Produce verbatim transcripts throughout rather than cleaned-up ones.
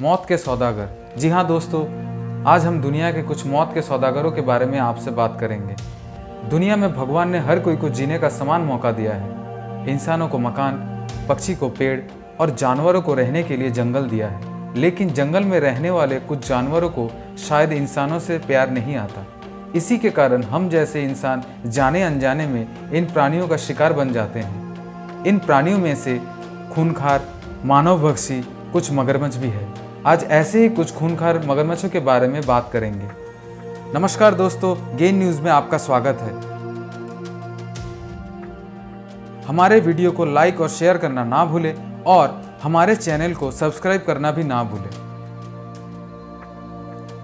मौत के सौदागर। जी हाँ दोस्तों, आज हम दुनिया के कुछ मौत के सौदागरों के बारे में आपसे बात करेंगे। दुनिया में भगवान ने हर कोई को जीने का समान मौका दिया है। इंसानों को मकान, पक्षी को पेड़ और जानवरों को रहने के लिए जंगल दिया है। लेकिन जंगल में रहने वाले कुछ जानवरों को शायद इंसानों से प्यार नहीं आता। इसी के कारण हम जैसे इंसान जाने अनजाने में इन प्राणियों का शिकार बन जाते हैं। इन प्राणियों में से खूनखार, मानवभक्षी कुछ मगरमच्छ भी है। आज ऐसे ही कुछ खूनखार मगरमच्छों के बारे में बात करेंगे। नमस्कार दोस्तों, गेन न्यूज़ में आपका स्वागत है। हमारे वीडियो को लाइक और शेयर करना ना भूलें और हमारे चैनल को सब्सक्राइब करना भी ना भूलें।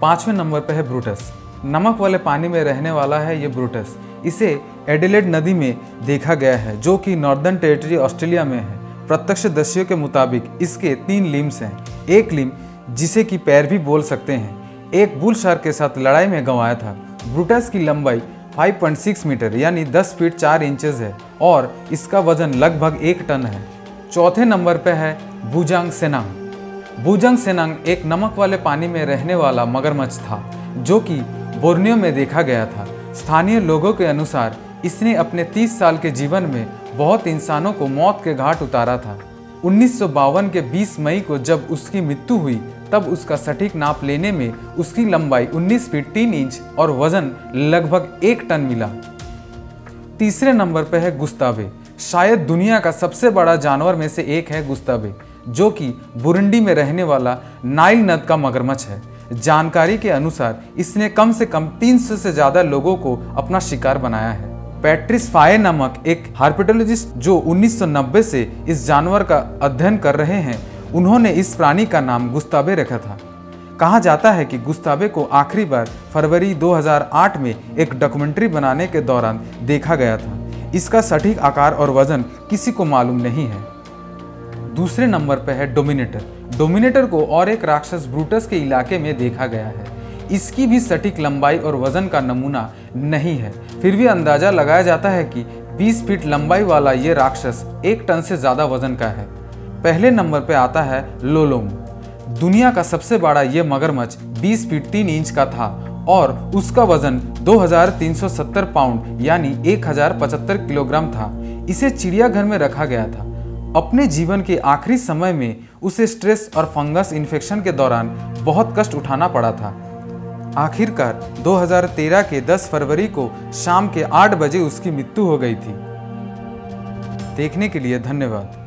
पांचवें नंबर पर है ब्रूटस। नमक वाले पानी में रहने वाला है ये ब्रूटस। इसे एडिलेड नदी में देखा गया है, जो कि नॉर्दर्न टेरिटरी ऑस्ट्रेलिया में है। प्रत्यक्षदर्शियों के मुताबिक इसके तीन लिम्स हैं। एक लिम, जिसे कि पैर भी बोल सकते हैं, एक बुल शार्क के साथ लड़ाई में गंवाया था। ब्रूटस की लंबाई पाँच पॉइंट छह मीटर यानी दस फीट चार इंचेस है और इसका वजन लगभग एक टन है। चौथे नंबर पर है बुजांग सेनांग। बुजांग सेनांग एक नमक वाले पानी में रहने वाला मगरमच्छ था, जो कि बोर्नियो में देखा गया था। स्थानीय लोगों के अनुसार इसने अपने तीस साल के जीवन में बहुत इंसानों को मौत के घाट उतारा था। उन्नीस सौ बावन के बीस मई को जब उसकी मृत्यु हुई, तब उसका सटीक नाप लेने में उसकी लंबाई उन्नीस फीट तीन इंच और वजन लगभग एक टन मिला। तीसरे नंबर पर है गुस्तावे। शायद दुनिया का सबसे बड़ा जानवर में से एक है गुस्तावे, जो कि बुरुंडी में रहने वाला नाइल नद का मगरमच्छ है। जानकारी के अनुसार इसने कम से कम तीन सौ से ज्यादा लोगों को अपना शिकार बनाया है। पैट्रिस फाये नामक एक हार्पेटोलॉजिस्ट, जो उन्नीस सौ नब्बे से इस जानवर का अध्ययन कर रहे हैं, उन्होंने इस प्राणी का नाम गुस्तावे रखा था। कहा जाता है कि गुस्तावे को आखिरी बार फरवरी दो हज़ार आठ में एक डॉक्यूमेंट्री बनाने के दौरान देखा गया था। इसका सटीक आकार और वजन किसी को मालूम नहीं है। दूसरे नंबर पर है डोमिनेटर। डोमिनेटर को और एक राक्षस ब्रूटस के इलाके में देखा गया है। इसकी भी सटीक लंबाई और वजन का नमूना नहीं है, फिर भी अंदाजा लगाया जाता है कि बीस फीट लंबाई वाला ये राक्षस एक टन से ज़्यादा वजन का है। पहले नंबर पर आता है लोलोंग। दुनिया का सबसे बड़ा ये मगरमच्छ बीस फीट तीन इंच का था और उसका वजन दो हज़ार तीन सौ सत्तर पाउंड यानी एक हज़ार पचहत्तर किलोग्राम था। इसे चिड़ियाघर में रखा गया था। अपने जीवन के आखिरी समय में उसे स्ट्रेस और फंगस इन्फेक्शन के दौरान बहुत कष्ट उठाना पड़ा था। आखिरकार दो हज़ार तेरह के दस फरवरी को शाम के आठ बजे उसकी मृत्यु हो गई थी। देखने के लिए धन्यवाद।